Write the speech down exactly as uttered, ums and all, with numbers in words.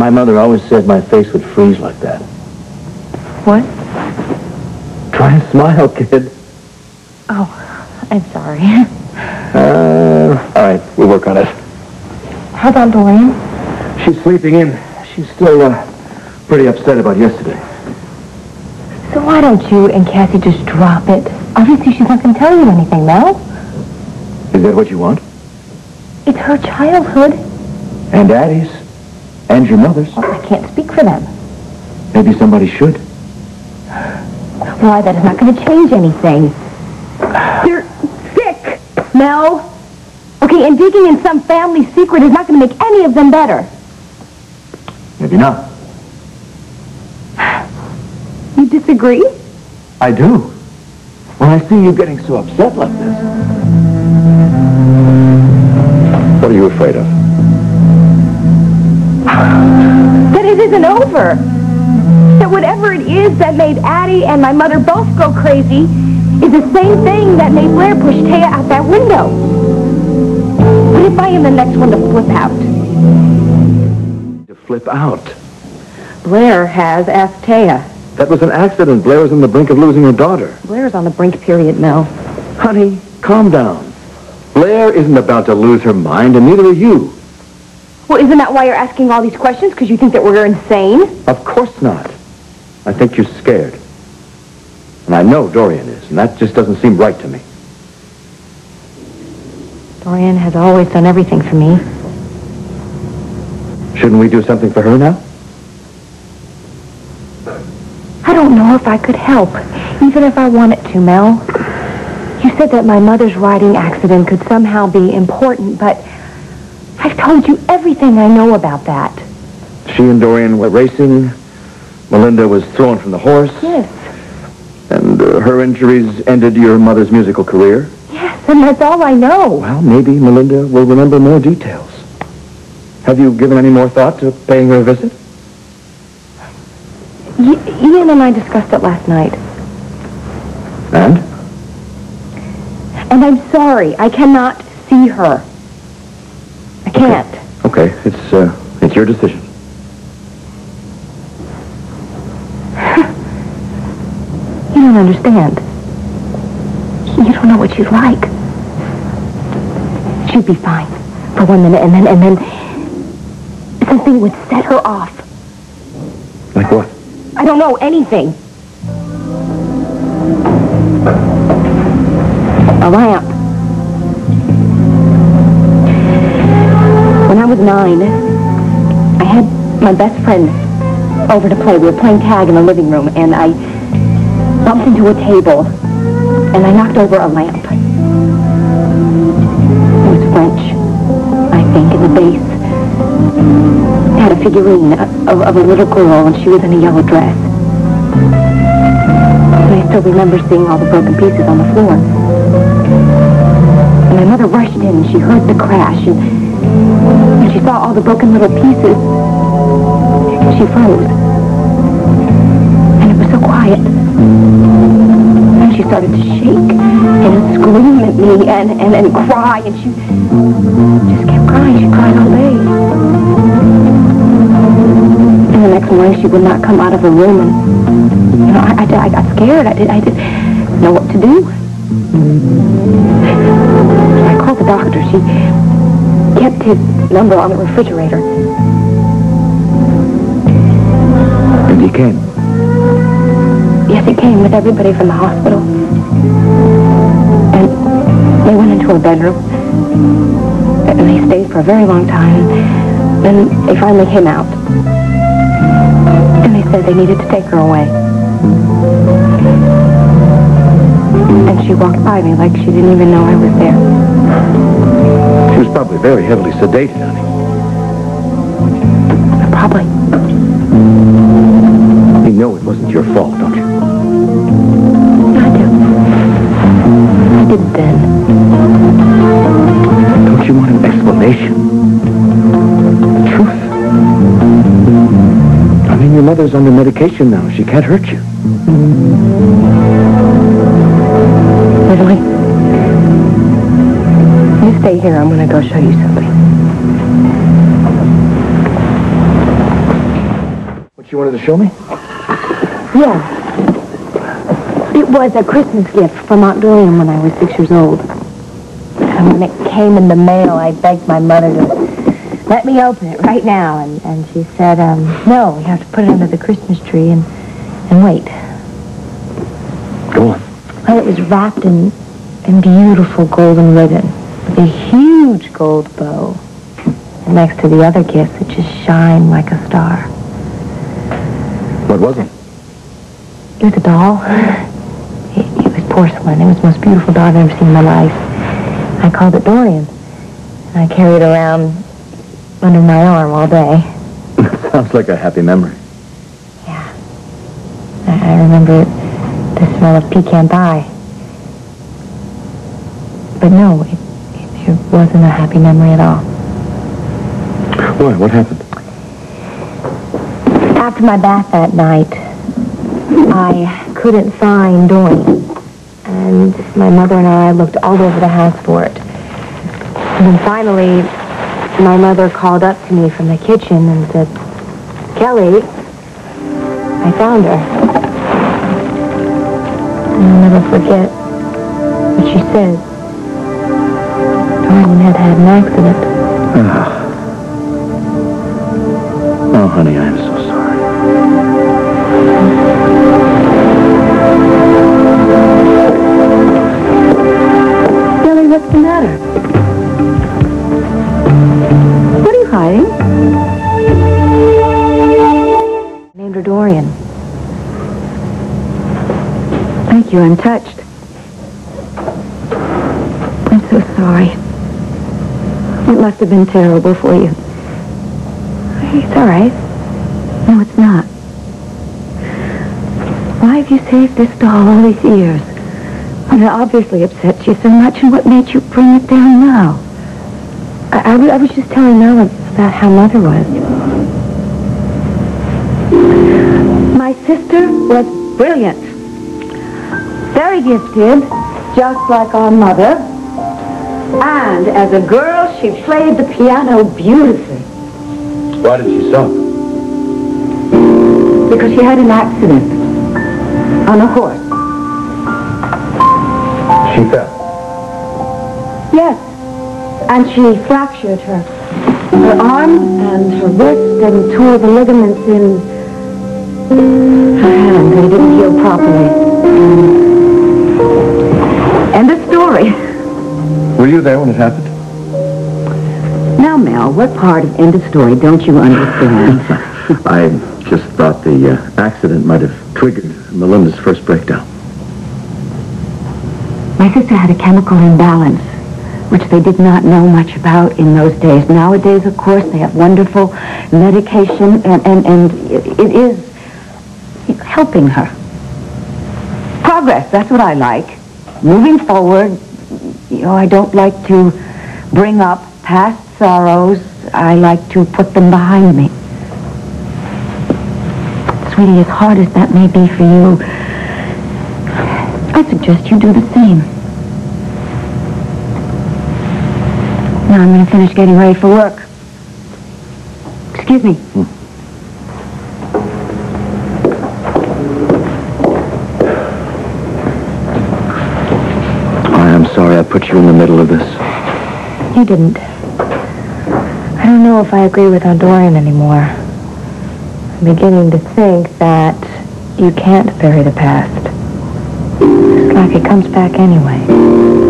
My mother always said my face would freeze like that. What? Try and smile, kid. Oh, I'm sorry. uh, all right, we'll work on it. How about Lorraine? She's sleeping in. She's still uh, pretty upset about yesterday. So why don't you and Cassie just drop it? Obviously, she's not going to tell you anything, Mel. Is that what you want? It's her childhood. And Addie's. And your mother's. Well, I can't speak for them. Maybe somebody should. Why, that is not going to change anything. They're sick, Mel. Okay, and digging in some family secret is not going to make any of them better. Maybe not. You disagree? I do. When I see you getting so upset like this. What are you afraid of? That it isn't over. That whatever it is that made Addie and my mother both go crazy is the same thing that made Blair push Taya out that window. What if I am the next one to flip out? To flip out? Blair has asked Taya. That was an accident. Blair is on the brink of losing her daughter. Blair's on the brink, period, Mel. Honey, calm down. Blair isn't about to lose her mind, and neither are you. Well, isn't that why you're asking all these questions? Because you think that we're insane? Of course not. I think you're scared. And I know Dorian is, and that just doesn't seem right to me. Lorraine has always done everything for me. Shouldn't we do something for her now? I don't know if I could help, even if I wanted to, Mel. You said that my mother's riding accident could somehow be important, but I've told you everything I know about that. She and Dorian were racing. Melinda was thrown from the horse. Yes. And uh, her injuries ended your mother's musical career. And that's all I know. Well, maybe Melinda will remember more details. Have you given any more thought to paying her a visit? Y- Ian and I discussed it last night. And? And I'm sorry. I cannot see her. I can't. Okay. Okay. It's, uh, it's your decision. You don't understand. You don't know what she's like. She'd be fine for one minute, and then, and then something would set her off. Like what? I don't know, anything. A lamp. When I was nine, I had my best friend over to play. We were playing tag in the living room, and I bumped into a table, and I knocked over a lamp. The base had a figurine of, of a little girl, and she was in a yellow dress. And I still remember seeing all the broken pieces on the floor. And my mother rushed in, and she heard the crash, and, and she saw all the broken little pieces. And she froze. And it was so quiet. And she started to shake and scream at me and, and, and cry, and she just kept she cried all day. And the next morning she would not come out of her room, and you know, I, I, I got scared. I, did, I didn't know what to do. So I called the doctor. She kept his number on the refrigerator. And he came? Yes, he came with everybody from the hospital. And they went into her bedroom. And they stayed for a very long time. Then they finally came out. And they said they needed to take her away. And she walked by me like she didn't even know I was there. She was probably very heavily sedated, honey. Probably. You know it wasn't your fault, don't you? I do. I did then. Don't you want an explanation? The truth? I mean, your mother's under medication now. She can't hurt you. Really? You stay here. I'm going to go show you something. order to show me? Yes. It was a Christmas gift from Ondorian when I was six years old. When it came in the mail, I begged my mother to let me open it right now. And, and she said, um, no, we have to put it under the Christmas tree and, and wait. Go on. Well, it was wrapped in, in beautiful golden ribbon with a huge gold bow. And next to the other gifts, it just shined like a star. What was it? It was a doll. It, it was porcelain. It was the most beautiful doll I've ever seen in my life. I called it Dorian, and I carried it around under my arm all day. Sounds like a happy memory. Yeah. I, I remember the smell of pecan pie. But no, it, it, it wasn't a happy memory at all. Why? What happened? After my bath that night, I couldn't find Dorian. And my mother and I looked all over the house for it. And then finally, my mother called up to me from the kitchen and said, Kelly, I found her. And I'll never forget what she said. Darling had had an accident. Oh, oh honey, I am so sorry. What's the matter? What are you hiding? I named her Dorian. Thank you, I'm touched. I'm so sorry. It must have been terrible for you. It's all right. No, it's not. Why have you saved this doll all these years? And it obviously upset you so much, and what made you bring it down now? I, I, I was just telling Noah about how Mother was. My sister was brilliant. Very gifted, just like our mother. And as a girl, she played the piano beautifully. Why did she stop? Because she had an accident on a horse. She fell? Yes, and she fractured her, her arm and her wrist and tore the ligaments in her hand. They didn't heal properly. End of story. Were you there when it happened? Now, Mel, what part of end of story don't you understand? I just thought the uh, accident might have triggered Melinda's first breakdown. My sister had a chemical imbalance, which they did not know much about in those days. Nowadays, of course, they have wonderful medication, and, and, and it is helping her. Progress, that's what I like. Moving forward, you know, I don't like to bring up past sorrows. I like to put them behind me. Sweetie, as hard as that may be for you, I suggest you do the same. Now I'm going to finish getting ready for work. Excuse me. Hmm. I am sorry I put you in the middle of this. You didn't. I don't know if I agree with Ondorian anymore. I'm beginning to think that you can't bury the past. Like it comes back anyway.